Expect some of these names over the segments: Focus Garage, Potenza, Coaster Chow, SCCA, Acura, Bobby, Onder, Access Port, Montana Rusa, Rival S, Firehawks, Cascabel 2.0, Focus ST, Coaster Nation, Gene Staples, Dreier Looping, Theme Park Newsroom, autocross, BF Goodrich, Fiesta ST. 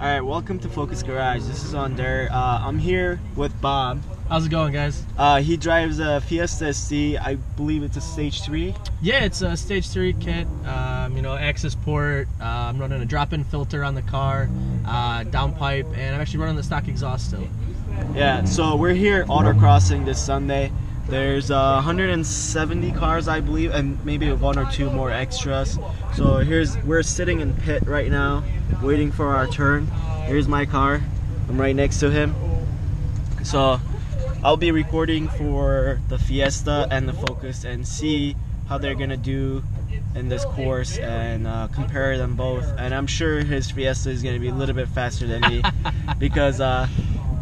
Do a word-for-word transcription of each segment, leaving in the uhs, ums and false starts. Alright, welcome to Focus Garage. This is Onder. Uh, I'm here with Bob. How's it going, guys? Uh, he drives a Fiesta S T. I believe it's a stage three? Yeah, it's a stage three kit. Um, you know, Access Port. Uh, I'm running a drop-in filter on the car, uh, downpipe, and I'm actually running the stock exhaust still. Yeah, so we're here autocrossing this Sunday. There's uh, one hundred seventy cars, I believe, and maybe one or two more extras. So here's, we're sitting in pit right now, waiting for our turn. Here's my car. I'm right next to him. So I'll be recording for the Fiesta and the Focus and see how they're gonna do in this course and uh, compare them both. And I'm sure his Fiesta is gonna be a little bit faster than me because uh,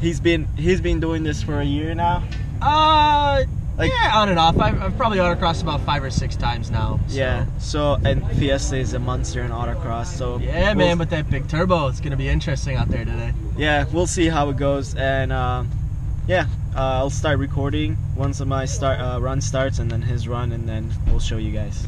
he's been he's been doing this for a year now. Uh. Like, yeah, on and off. I've, I've probably autocrossed about five or six times now. So. Yeah, so, and Fiesta is a monster in autocross, so... Yeah, we'll, man, with that big turbo, it's going to be interesting out there today. Yeah, we'll see how it goes, and, uh, yeah, uh, I'll start recording once my start uh, run starts, and then his run, and then we'll show you guys.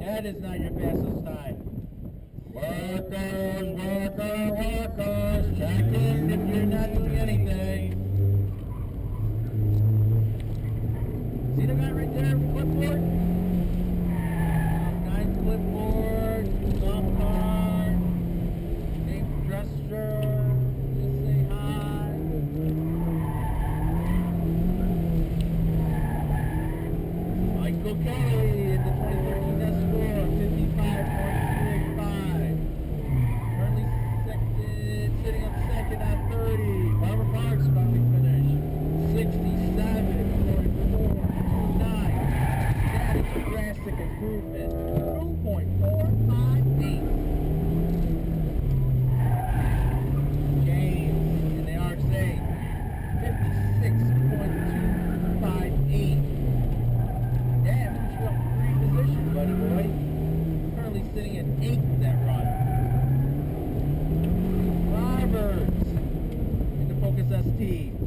That is not your fastest time. Workers, workers, workers, check in if you're not doing anything. See the guy right there, clipboard? Nice clipboard, soft car, big dresser, just say hi. Michael Kelly at the twenty-third.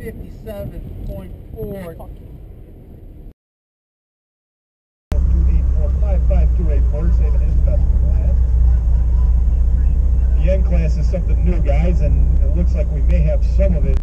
fifty-seven point four. two eight four five five two eight Mars and his best class. The N class is something new, guys, and it looks like we may have some of it.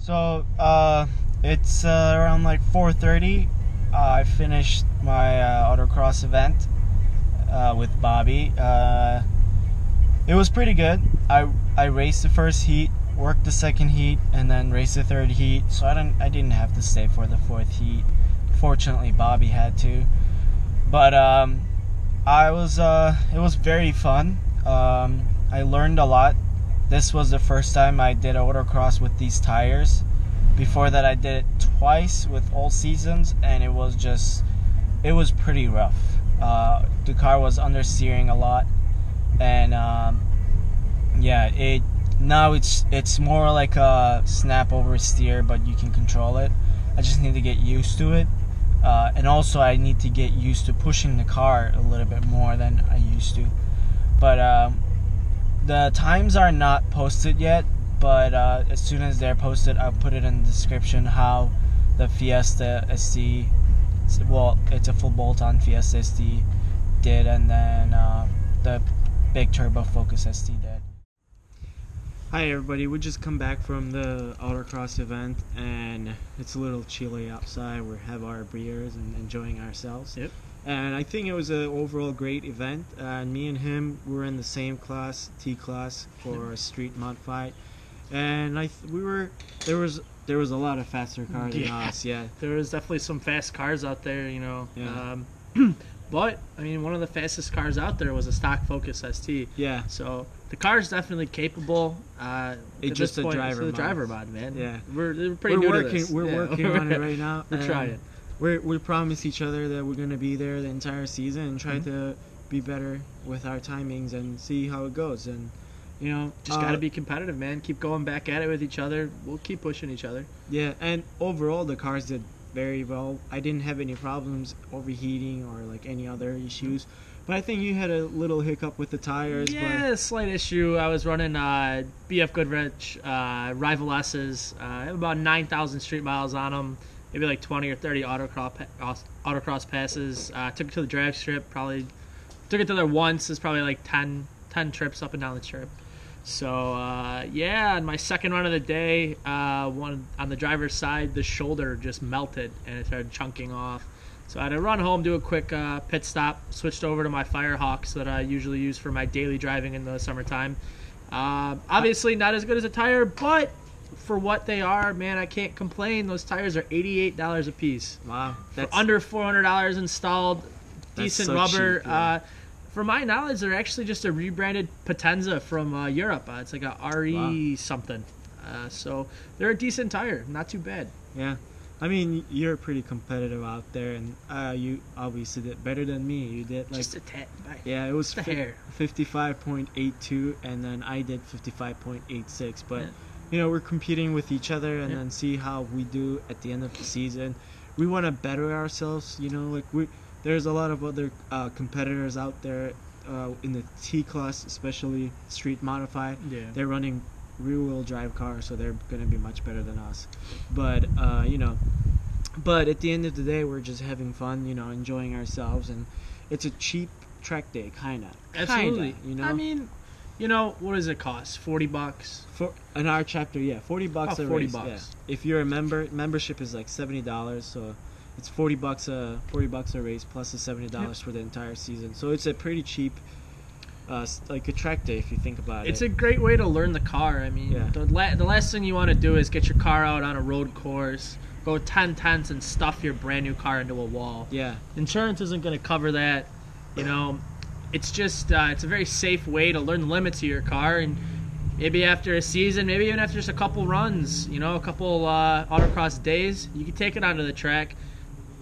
So uh, it's uh, around like four thirty. Uh, I finished my uh, autocross event uh, with Bobby. Uh, it was pretty good. I I raced the first heat, worked the second heat, and then raced the third heat. So I didn't I didn't have to stay for the fourth heat. Fortunately, Bobby had to. But um, I was uh, it was very fun. Um, I learned a lot. This was the first time I did autocross with these tires. Before that I did it twice with all seasons, and it was just, it was pretty rough. Uh, the car was understeering a lot, and um, yeah, it now it's it's more like a snap oversteer, but you can control it. I just need to get used to it, uh, and also I need to get used to pushing the car a little bit more than I used to. But um, the times are not posted yet, but uh, as soon as they're posted, I'll put it in the description how the Fiesta S T, well, it's a full bolt-on Fiesta S T did, and then uh, the big turbo Focus S T did. Hi everybody, we just come back from the autocross event, and it's a little chilly outside. We have our beers and enjoying ourselves. Yep. And I think it was an overall great event. Uh, me and him were in the same class, T class, for a street modified, and I th we were there was there was a lot of faster cars yeah. than us. Yeah, there was definitely some fast cars out there, you know. Yeah. Um, but I mean, one of the fastest cars out there was a stock Focus S T. Yeah. So the car is definitely capable. Uh, it's just a driver, the driver mod, man. Yeah, we're, we're pretty we're new working, to this. We're yeah. working on it right now. We're trying. We're, we promise each other that we're going to be there the entire season and try mm-hmm. to be better with our timings and see how it goes. And, you know, just uh, got to be competitive, man. Keep going back at it with each other. We'll keep pushing each other. Yeah, and overall the cars did very well. I didn't have any problems overheating or like any other issues. But I think you had a little hiccup with the tires. Yeah, but a slight issue. I was running uh, B F Goodrich, uh, Rival S's. Uh, I have about nine thousand street miles on them. Maybe like twenty or thirty autocross autocross passes. Uh, took it to the drag strip. Probably took it to there once. It's probably like ten, ten trips up and down the strip. So uh, yeah, on my second run of the day, uh, one on the driver's side, the shoulder just melted and it started chunking off. So I had to run home, do a quick uh, pit stop, switched over to my Firehawks that I usually use for my daily driving in the summertime. Uh, obviously not as good as a tire, but for what they are, man, I can't complain. Those tires are eighty-eight dollars a piece. Wow. That's, for under four hundred dollars installed, decent so rubber. Cheap, yeah. uh, for my knowledge, they're actually just a rebranded Potenza from uh, Europe. Uh, it's like a R E wow. something. Uh, so they're a decent tire. Not too bad. Yeah. I mean, you're pretty competitive out there, and uh, you obviously did better than me. You did like just a tad. Yeah, it was fifty-five point eight two, and then I did fifty-five point eight six, but... Yeah. You know, we're competing with each other and yep. then see how we do at the end of the season. We want to better ourselves, you know, like we there's a lot of other uh, competitors out there uh, in the T class, especially street modified. Yeah. They're running rear-wheel drive cars, so they're going to be much better than us. But, uh, you know, but at the end of the day, we're just having fun, you know, enjoying ourselves. And it's a cheap track day, kind of. Absolutely. Kinda, you know? I mean... You know, what does it cost? forty bucks? For, in our chapter, yeah. forty bucks oh, a forty race. bucks. Yeah. If you're a member, membership is like seventy dollars. So It's forty bucks a forty bucks a race plus the seventy dollars yep. for the entire season. So it's a pretty cheap, uh, like a track day if you think about it's it. It's a great way to learn the car. I mean, yeah. the la- the last thing you want to do is get your car out on a road course, go ten tenths, and stuff your brand new car into a wall. Yeah, insurance isn't going to cover that. You know, it's just uh, it's a very safe way to learn the limits of your car, and maybe after a season, maybe even after just a couple runs, you know, a couple uh, autocross days, you can take it onto the track.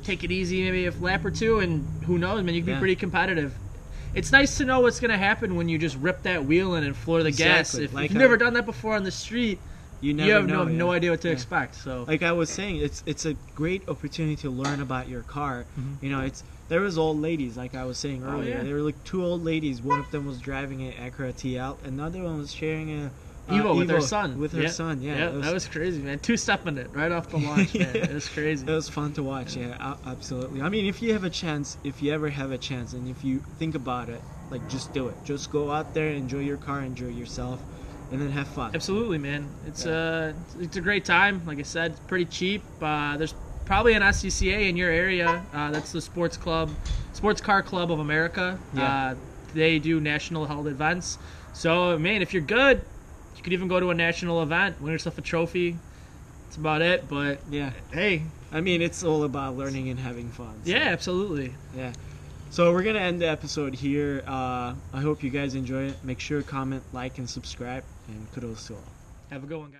Take it easy, maybe a lap or two, and who knows, man, you can yeah. be pretty competitive. It's nice to know what's going to happen when you just rip that wheel in and floor the exactly. gas. If like you've I, never done that before on the street, you, never you have know, no, yeah. no idea what to yeah. expect. So, like I was saying, it's it's a great opportunity to learn about your car. Mm-hmm. You know, it's there was old ladies, like I was saying earlier. Oh, yeah. There were like two old ladies. One of them was driving an Acura T L. Another one was sharing a uh, Evo, Evo with her son. With her yeah. son, yeah. yeah was, that was crazy, man. Two-stepping it right off the launch, yeah. man. It was crazy. It was fun to watch, yeah. yeah, absolutely. I mean, if you have a chance, if you ever have a chance, and if you think about it, like, just do it. Just go out there, enjoy your car, enjoy yourself, and then have fun. Absolutely, man. It's, yeah. uh, it's a great time. Like I said, it's pretty cheap. Uh, there's probably an S C C A in your area. Uh, that's the Sports Club, Sports Car Club of America. Yeah. Uh, they do national held events. So, man, if you're good, you could even go to a national event, win yourself a trophy. That's about it. But yeah, hey, I mean, it's all about learning and having fun. So. Yeah, absolutely. Yeah. So we're gonna end the episode here. Uh, I hope you guys enjoy it. Make sure to comment, like, and subscribe. And kudos to all. Have a good one, guys.